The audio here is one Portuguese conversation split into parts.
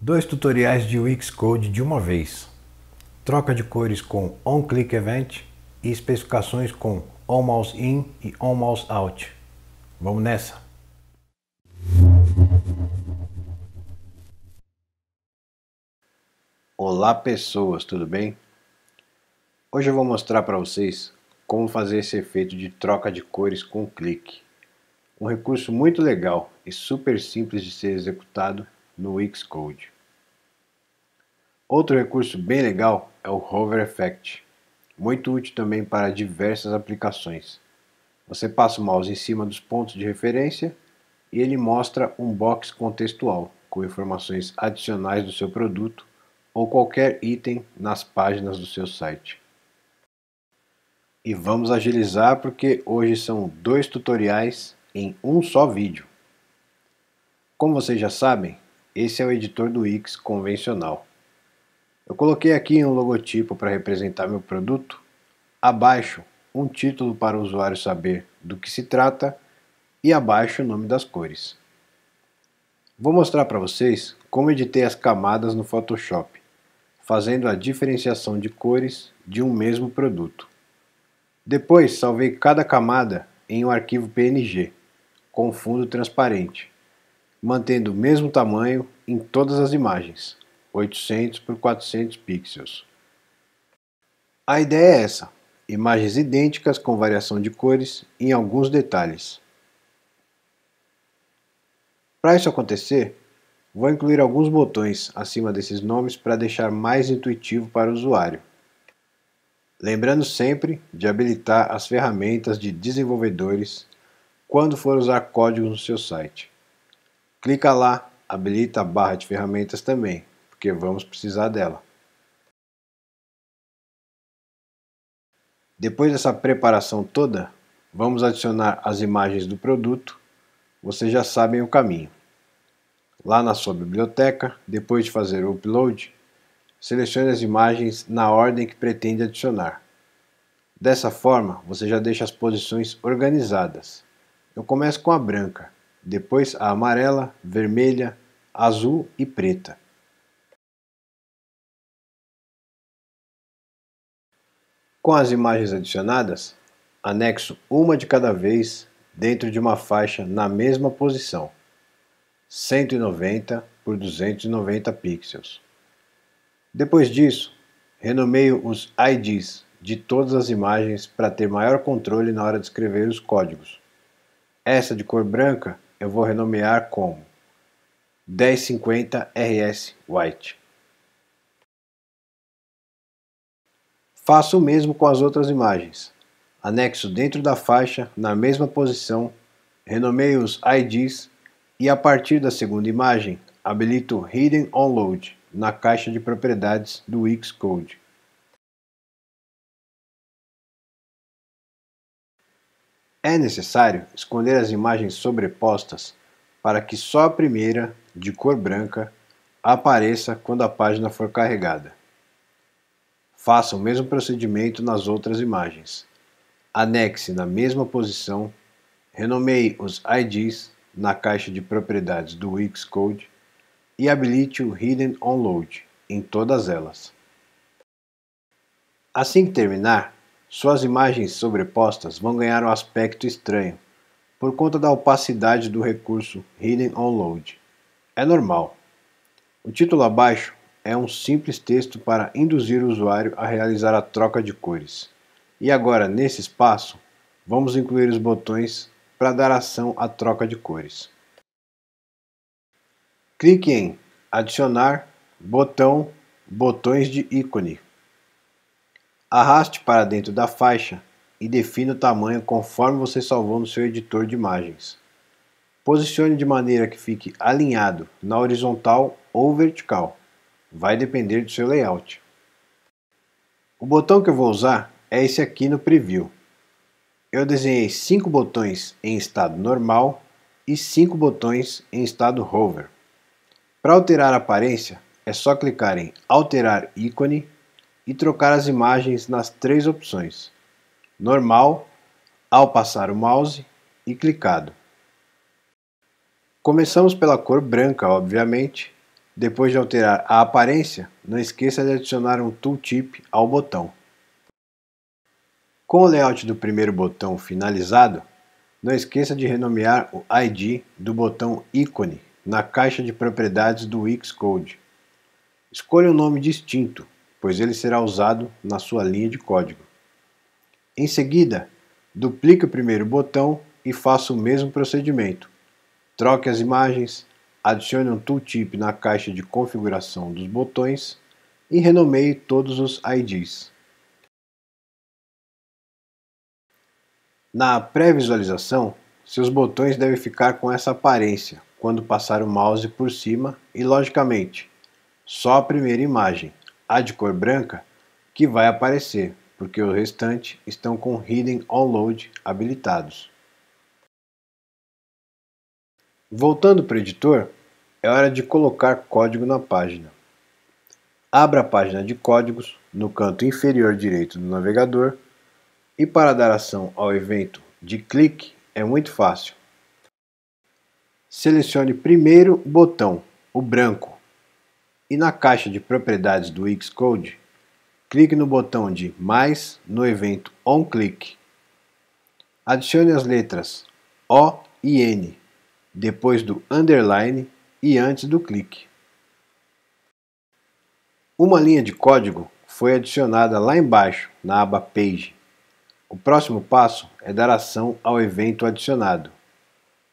Dois tutoriais de Wix Code de uma vez. Troca de cores com onClick Event e especificações com onMouseIn e onMouseOut. Vamos nessa! Olá pessoas, tudo bem? Hoje eu vou mostrar para vocês como fazer esse efeito de troca de cores com clique. Um recurso muito legal e super simples de ser executado no Wix Code. Outro recurso bem legal é o Hover Effect, muito útil também para diversas aplicações. Você passa o mouse em cima dos pontos de referência e ele mostra um box contextual com informações adicionais do seu produto ou qualquer item nas páginas do seu site. E vamos agilizar porque hoje são dois tutoriais em um só vídeo. Como vocês já sabem, esse é o editor do Wix convencional. Eu coloquei aqui um logotipo para representar meu produto, abaixo um título para o usuário saber do que se trata e abaixo o nome das cores. Vou mostrar para vocês como editei as camadas no Photoshop, fazendo a diferenciação de cores de um mesmo produto. Depois salvei cada camada em um arquivo PNG, com fundo transparente, mantendo o mesmo tamanho em todas as imagens, 800 por 400 pixels. A ideia é essa, imagens idênticas com variação de cores em alguns detalhes. Para isso acontecer, vou incluir alguns botões acima desses nomes para deixar mais intuitivo para o usuário. Lembrando sempre de habilitar as ferramentas de desenvolvedores quando for usar códigos no seu site. Clica lá, habilita a barra de ferramentas também, porque vamos precisar dela. Depois dessa preparação toda, vamos adicionar as imagens do produto. Vocês já sabem o caminho. Lá na sua biblioteca, depois de fazer o upload, selecione as imagens na ordem que pretende adicionar. Dessa forma, você já deixa as posições organizadas. Eu começo com a branca, depois a amarela, vermelha, azul e preta. Com as imagens adicionadas, anexo uma de cada vez dentro de uma faixa na mesma posição, 190 por 290 pixels. Depois disso, renomeio os IDs de todas as imagens para ter maior controle na hora de escrever os códigos. Essa de cor branca eu vou renomear como 1050RS White. Faço o mesmo com as outras imagens. Anexo dentro da faixa, na mesma posição, renomeio os IDs e a partir da segunda imagem, habilito Hidden On Load na caixa de propriedades do Wix Code. É necessário escolher as imagens sobrepostas para que só a primeira, de cor branca, apareça quando a página for carregada. Faça o mesmo procedimento nas outras imagens. Anexe na mesma posição, renomeie os IDs na caixa de propriedades do Wix Code e habilite o Hidden On Load em todas elas. Assim que terminar, suas imagens sobrepostas vão ganhar um aspecto estranho, por conta da opacidade do recurso Hidden On Load. É normal. O título abaixo é um simples texto para induzir o usuário a realizar a troca de cores. E agora, nesse espaço, vamos incluir os botões para dar ação à troca de cores. Clique em Adicionar, Botão, Botões de ícone. Arraste para dentro da faixa e defina o tamanho conforme você salvou no seu editor de imagens. Posicione de maneira que fique alinhado na horizontal ou vertical. Vai depender do seu layout. O botão que eu vou usar é esse aqui no preview. Eu desenhei 5 botões em estado normal e 5 botões em estado hover. Para alterar a aparência, é só clicar em Alterar ícone e trocar as imagens nas 3 opções: normal, ao passar o mouse e clicado. Começamos pela cor branca, obviamente, Depois de alterar a aparência, não esqueça de adicionar um tooltip ao botão. Com o layout do primeiro botão finalizado, não esqueça de renomear o ID do botão ícone na caixa de propriedades do Wix Code. Escolha um nome distinto, pois ele será usado na sua linha de código. Em seguida, duplique o primeiro botão e faça o mesmo procedimento. Troque as imagens, adicione um tooltip na caixa de configuração dos botões e renomeie todos os IDs. Na pré-visualização, seus botões devem ficar com essa aparência quando passar o mouse por cima e, logicamente, só a primeira imagem, a de cor branca, que vai aparecer, porque o restante estão com Hidden On Load habilitados. Voltando para o editor, é hora de colocar código na página. Abra a página de códigos no canto inferior direito do navegador e para dar ação ao evento de clique é muito fácil. Selecione primeiro o botão, o branco, e na caixa de propriedades do Wix Code, clique no botão de mais no evento onClick. Adicione as letras O e N, depois do underline e antes do clique. Uma linha de código foi adicionada lá embaixo, na aba Page. O próximo passo é dar ação ao evento adicionado.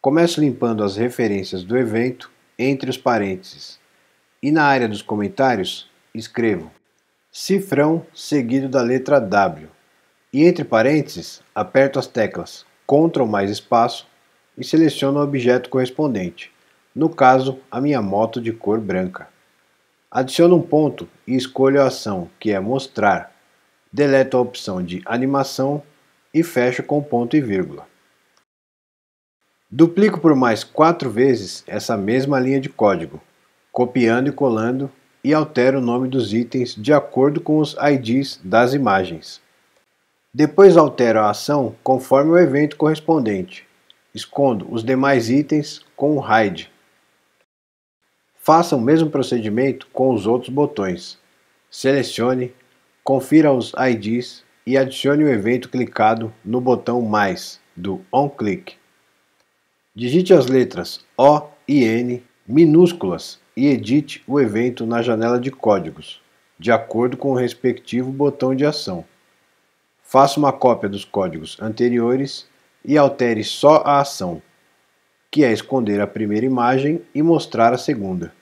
Comece limpando as referências do evento entre os parênteses. E na área dos comentários, escrevo cifrão seguido da letra W. E entre parênteses, aperto as teclas CTRL mais espaço e seleciono o objeto correspondente, no caso, a minha moto de cor branca. Adiciono um ponto e escolho a ação, que é mostrar. Deleto a opção de animação e fecho com ponto e vírgula. Duplico por mais 4 vezes essa mesma linha de código, copiando e colando, e altero o nome dos itens de acordo com os IDs das imagens. Depois altero a ação conforme o evento correspondente. Escondo os demais itens com o hide. Faça o mesmo procedimento com os outros botões. Selecione, confira os IDs e adicione o evento clicado no botão mais do onClick. Digite as letras O e N minúsculas e edite o evento na janela de códigos, de acordo com o respectivo botão de ação. Faça uma cópia dos códigos anteriores e altere só a ação, que é esconder a primeira imagem e mostrar a segunda.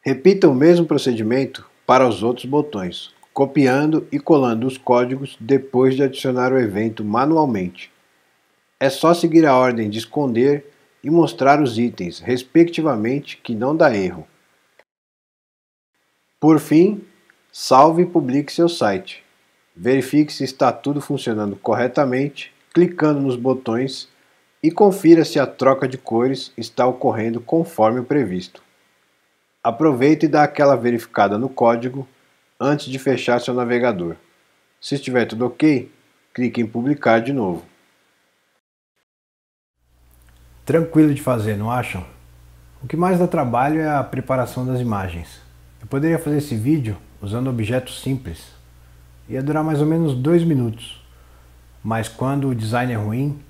Repita o mesmo procedimento para os outros botões, copiando e colando os códigos depois de adicionar o evento manualmente. É só seguir a ordem de esconder e mostrar os itens, respectivamente, que não dá erro. Por fim, salve e publique seu site. Verifique se está tudo funcionando corretamente, clicando nos botões e confira se a troca de cores está ocorrendo conforme o previsto. Aproveite e dá aquela verificada no código antes de fechar seu navegador. Se estiver tudo ok, clique em publicar de novo. Tranquilo de fazer, não acham? O que mais dá trabalho é a preparação das imagens. Eu poderia fazer esse vídeo usando objetos simples. Ia durar mais ou menos 2 minutos. Mas quando o design é ruim,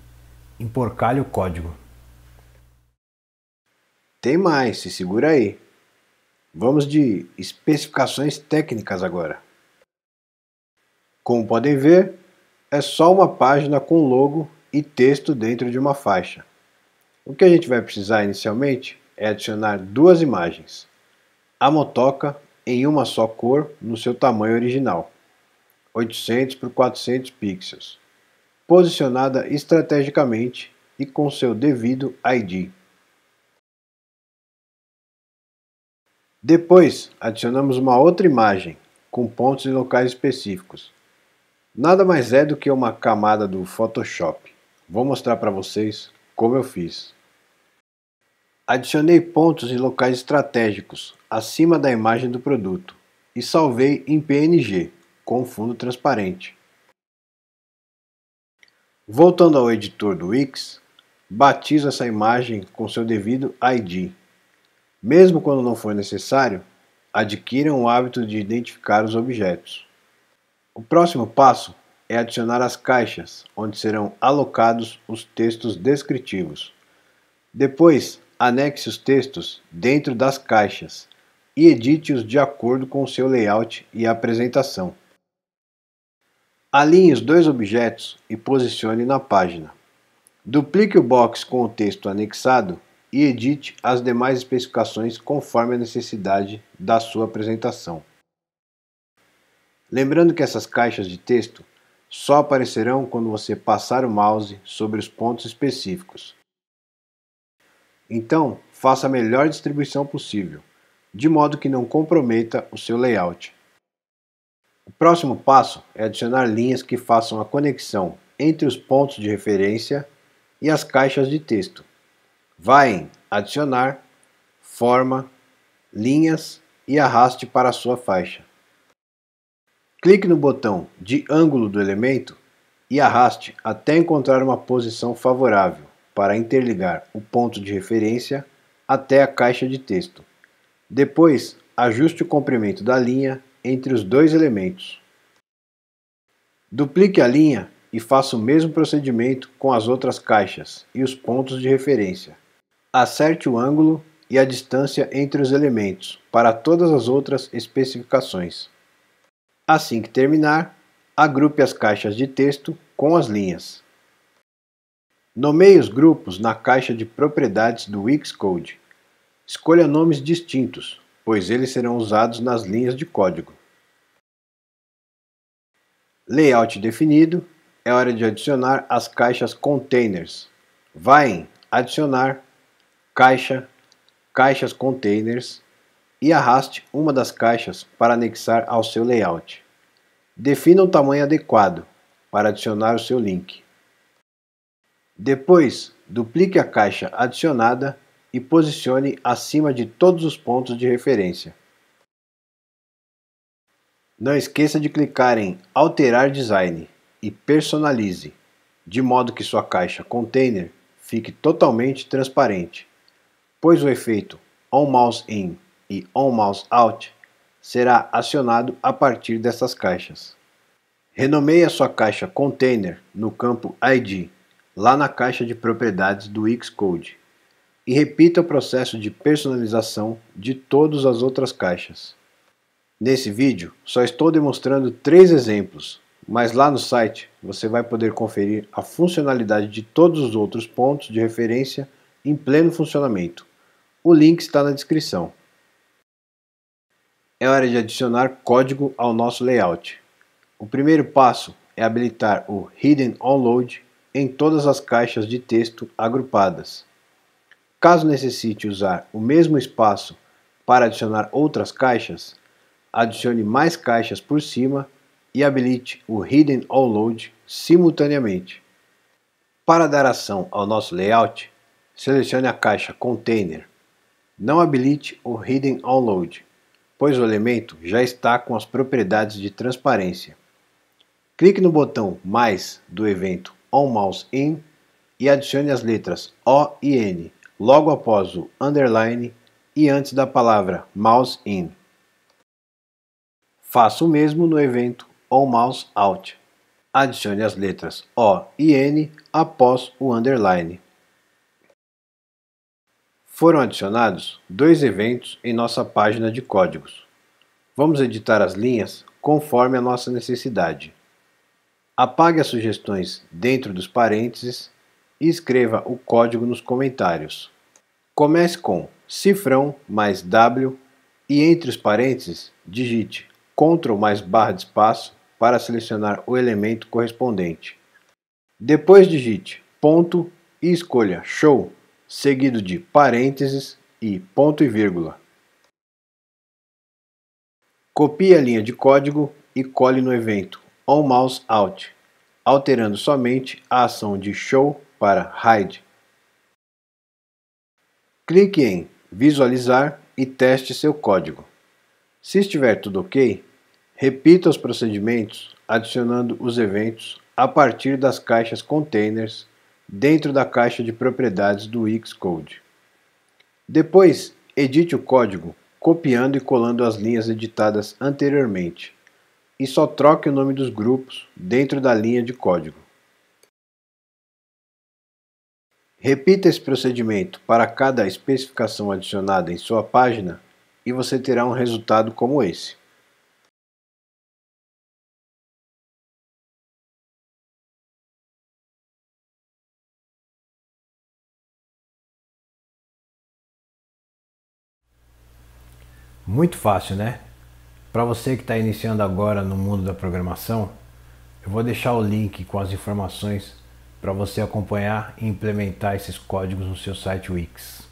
emporcalha o código. Tem mais, se segura aí. Vamos de especificações técnicas agora. Como podem ver, é só uma página com logo e texto dentro de uma faixa. O que a gente vai precisar inicialmente é adicionar 2 imagens. A motoca em uma só cor no seu tamanho original, 800 por 400 pixels. Posicionada estrategicamente e com seu devido ID. Depois, adicionamos uma outra imagem, com pontos em locais específicos. Nada mais é do que uma camada do Photoshop. Vou mostrar para vocês como eu fiz. Adicionei pontos em locais estratégicos, acima da imagem do produto, e salvei em PNG, com fundo transparente. Voltando ao editor do Wix, batizo essa imagem com seu devido ID. Mesmo quando não for necessário, adquiram o hábito de identificar os objetos. O próximo passo é adicionar as caixas, onde serão alocados os textos descritivos. Depois, anexe os textos dentro das caixas e edite-os de acordo com o seu layout e apresentação. Alinhe os dois objetos e posicione na página. Duplique o box com o texto anexado e edite as demais especificações conforme a necessidade da sua apresentação. Lembrando que essas caixas de texto só aparecerão quando você passar o mouse sobre os pontos específicos. Então, faça a melhor distribuição possível, de modo que não comprometa o seu layout. O próximo passo é adicionar linhas que façam a conexão entre os pontos de referência e as caixas de texto. Vá em Adicionar, Forma, Linhas e arraste para a sua faixa. Clique no botão de ângulo do elemento e arraste até encontrar uma posição favorável para interligar o ponto de referência até a caixa de texto. Depois, ajuste o comprimento da linha entre os dois elementos. Duplique a linha e faça o mesmo procedimento com as outras caixas e os pontos de referência. Acerte o ângulo e a distância entre os elementos para todas as outras especificações. Assim que terminar, agrupe as caixas de texto com as linhas. Nomeie os grupos na caixa de propriedades do Wix Code. Escolha nomes distintos, pois eles serão usados nas linhas de código. Layout definido, é hora de adicionar as caixas Containers. Vá em Adicionar, Caixa, Caixas Containers e arraste uma das caixas para anexar ao seu layout. Defina o tamanho adequado para adicionar o seu link. Depois, duplique a caixa adicionada e posicione acima de todos os pontos de referência. Não esqueça de clicar em Alterar Design e personalize, de modo que sua caixa Container fique totalmente transparente, pois o efeito onMouseIn e onMouseOut será acionado a partir dessas caixas. Renomeie a sua caixa Container no campo ID, lá na caixa de propriedades do Wix Code. E repita o processo de personalização de todas as outras caixas. Nesse vídeo, só estou demonstrando 3 exemplos, mas lá no site você vai poder conferir a funcionalidade de todos os outros pontos de referência em pleno funcionamento. O link está na descrição. É hora de adicionar código ao nosso layout. O primeiro passo é habilitar o Hidden On Load em todas as caixas de texto agrupadas. Caso necessite usar o mesmo espaço para adicionar outras caixas, adicione mais caixas por cima e habilite o Hidden On Load simultaneamente. Para dar ação ao nosso layout, selecione a caixa Container. Não habilite o Hidden On Load, pois o elemento já está com as propriedades de transparência. Clique no botão Mais do evento onMouseIn e adicione as letras O e N logo após o underline e antes da palavra MouseIn. Faça o mesmo no evento onMouseOut. Adicione as letras O e N após o underline. Foram adicionados 2 eventos em nossa página de códigos. Vamos editar as linhas conforme a nossa necessidade. Apague as sugestões dentro dos parênteses e escreva o código nos comentários. Comece com cifrão mais W e entre os parênteses digite CTRL mais barra de espaço para selecionar o elemento correspondente. Depois digite ponto e escolha show, seguido de parênteses e ponto e vírgula. Copie a linha de código e cole no evento onMouseOut, alterando somente a ação de show para hide. Clique em Visualizar e teste seu código. Se estiver tudo ok, repita os procedimentos adicionando os eventos a partir das caixas Containers dentro da caixa de propriedades do Wix Code. Depois, Edite o código copiando e colando as linhas editadas anteriormente e só troque o nome dos grupos dentro da linha de código. Repita esse procedimento para cada especificação adicionada em sua página e você terá um resultado como esse. Muito fácil, né? Para você que está iniciando agora no mundo da programação, eu vou deixar o link com as informações para você acompanhar e implementar esses códigos no seu site Wix.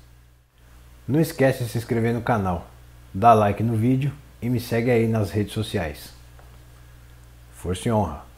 Não esquece de se inscrever no canal, dá like no vídeo e me segue aí nas redes sociais. Força e honra!